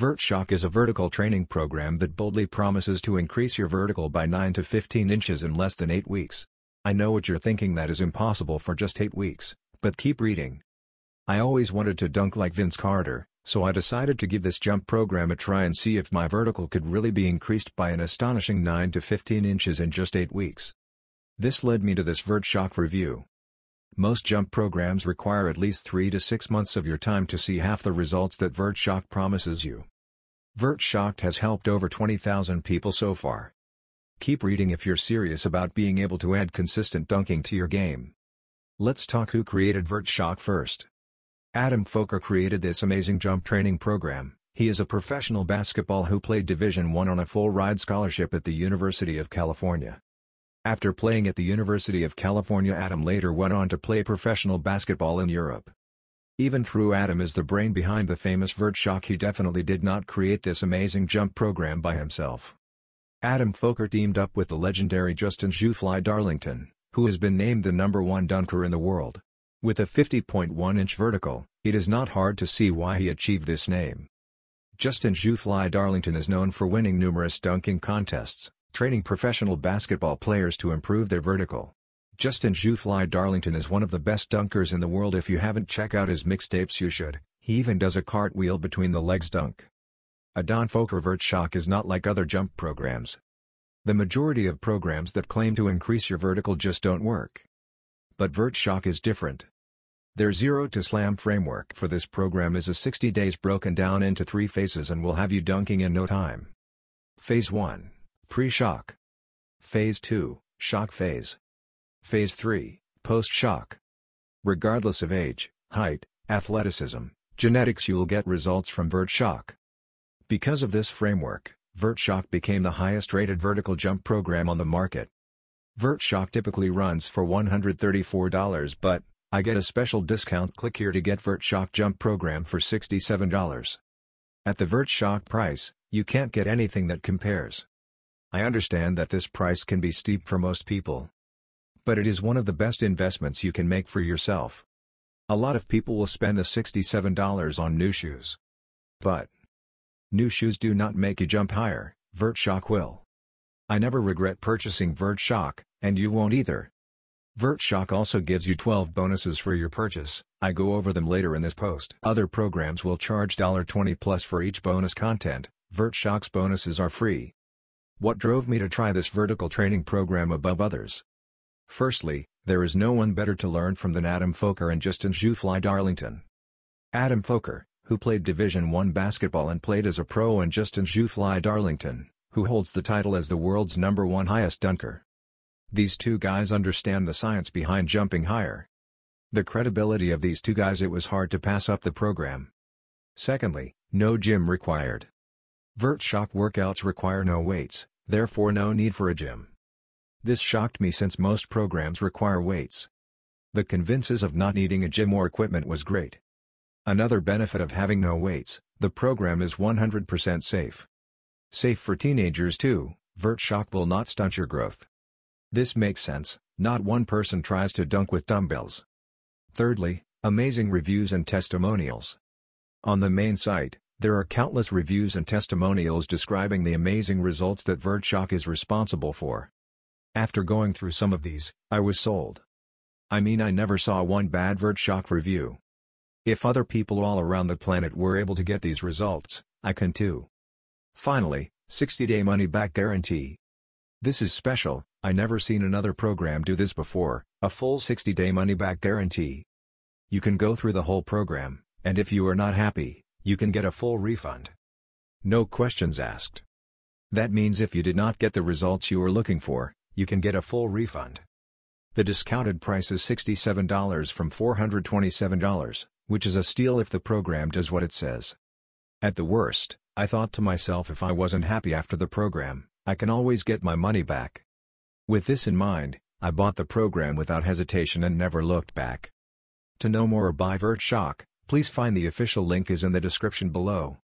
Vert Shock is a vertical training program that boldly promises to increase your vertical by 9 to 15 inches in less than 8 weeks. I know what you're thinking, that is impossible for just 8 weeks, but keep reading. I always wanted to dunk like Vince Carter, so I decided to give this jump program a try and see if my vertical could really be increased by an astonishing 9 to 15 inches in just 8 weeks. This led me to this Vert Shock review. Most jump programs require at least 3 to 6 months of your time to see half the results that Vert Shock promises you. Vert Shock has helped over 20,000 people so far. Keep reading if you're serious about being able to add consistent dunking to your game. Let's talk who created Vert Shock first. Adam Folker created this amazing jump training program. He is a professional basketball who played Division I on a full-ride scholarship at the University of California. After playing at the University of California, Adam later went on to play professional basketball in Europe. Even though Adam is the brain behind the famous Vert Shock, he definitely did not create this amazing jump program by himself. Adam Folker teamed up with the legendary Justin 'Jus Fly' Darlington, who has been named the #1 dunker in the world. With a 50.1-inch vertical, it is not hard to see why he achieved this name. Justin 'Jus Fly' Darlington is known for winning numerous dunking contests, training professional basketball players to improve their vertical. Justin 'Jus Fly' Darlington is one of the best dunkers in the world. If you haven't checked out his mixtapes, you should. He even does a cartwheel between the legs dunk. Adam Folker Vert Shock is not like other jump programs. The majority of programs that claim to increase your vertical just don't work. But Vert Shock is different. Their Zero to Slam framework for this program is a 60 days broken down into 3 phases and will have you dunking in no time. Phase 1, pre-shock. Phase 2, shock phase. Phase 3, post-shock. Regardless of age, height, athleticism, genetics, you will get results from Vert Shock. Because of this framework, Vert Shock became the highest rated vertical jump program on the market. Vert Shock typically runs for $134, but I get a special discount. Click here to get Vert Shock Jump Program for $67. At the Vert Shock price, you can't get anything that compares. I understand that this price can be steep for most people, but it is one of the best investments you can make for yourself. A lot of people will spend the $67 on new shoes, but new shoes do not make you jump higher. Vert Shock will. I never regret purchasing Vert Shock, and you won't either. Vert Shock also gives you 12 bonuses for your purchase. I go over them later in this post. Other programs will charge $20 plus for each bonus content. Vert Shock's bonuses are free. What drove me to try this vertical training program above others? Firstly, there is no one better to learn from than Adam Folker and Justin 'Jus Fly' Darlington. Adam Folker, who played Division I basketball and played as a pro, and Justin 'Jus Fly' Darlington, who holds the title as the world's #1 highest dunker. These two guys understand the science behind jumping higher. The credibility of these two guys, it was hard to pass up the program. Secondly, no gym required. Vert Shock workouts require no weights, therefore no need for a gym. This shocked me since most programs require weights. The convenience of not needing a gym or equipment was great. Another benefit of having no weights, the program is 100% safe. Safe for teenagers too, Vert Shock will not stunt your growth. This makes sense, not one person tries to dunk with dumbbells. Thirdly, amazing reviews and testimonials. On the main site, there are countless reviews and testimonials describing the amazing results that Vert Shock is responsible for. After going through some of these, I was sold. I mean, I never saw one bad Vert Shock review. If other people all around the planet were able to get these results, I can too. Finally, 60-day money-back guarantee. This is special, I never seen another program do this before, a full 60-day money-back guarantee. You can go through the whole program, and if you are not happy, you can get a full refund. No questions asked. That means if you did not get the results you were looking for, you can get a full refund. The discounted price is $67 from $427, which is a steal if the program does what it says. At the worst, I thought to myself, if I wasn't happy after the program, I can always get my money back. With this in mind, I bought the program without hesitation and never looked back. To know more or buy Vert Shock, please find the official link is in the description below.